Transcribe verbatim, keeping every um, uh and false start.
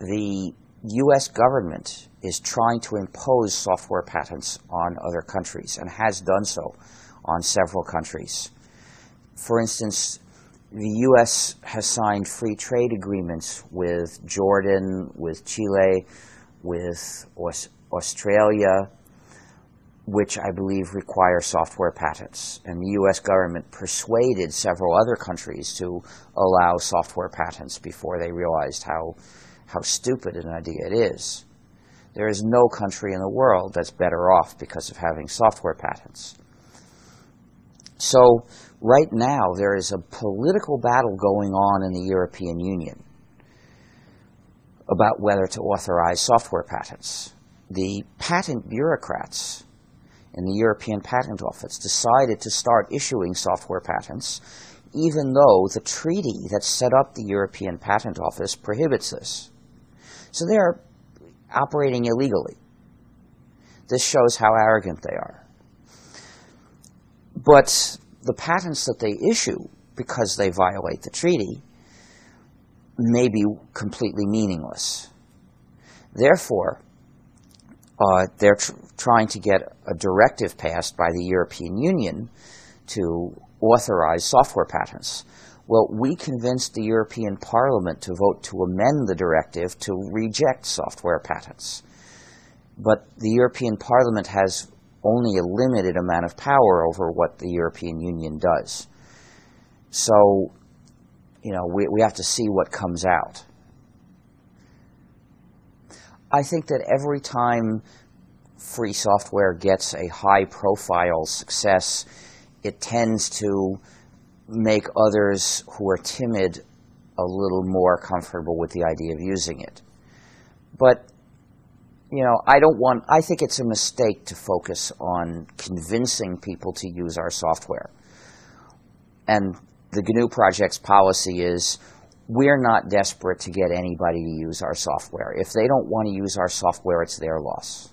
the U S government is trying to impose software patents on other countries and has done so on several countries. For instance, the U S has signed free trade agreements with Jordan, with Chile, with Aus- Australia, which I believe require software patents. And the U S government persuaded several other countries to allow software patents before they realized how, how stupid an idea it is. There is no country in the world that's better off because of having software patents. So right now there is a political battle going on in the European Union about whether to authorize software patents. The patent bureaucrats in the European Patent Office decided to start issuing software patents, even though the treaty that set up the European Patent Office prohibits this. So they are operating illegally. This shows how arrogant they are. But the patents that they issue, because they violate the treaty, may be completely meaningless. Therefore, uh, they're tr trying to get a directive passed by the European Union to authorize software patents. Well, we convinced the European Parliament to vote to amend the directive to reject software patents. But the European Parliament has only a limited amount of power over what the European Union does. So, you know, we, we have to see what comes out. I think that every time free software gets a high-profile success, it tends to make others who are timid a little more comfortable with the idea of using it. But you know, I don't want, I think it's a mistake to focus on convincing people to use our software. And the G N U Project's policy is, we're not desperate to get anybody to use our software. If they don't want to use our software, it's their loss.